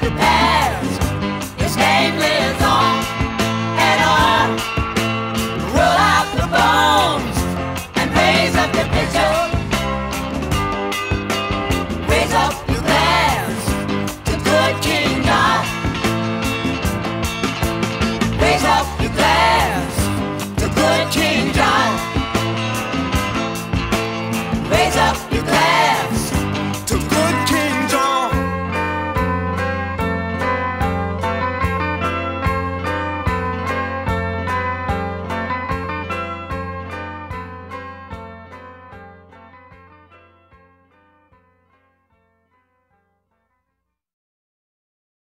Prepare.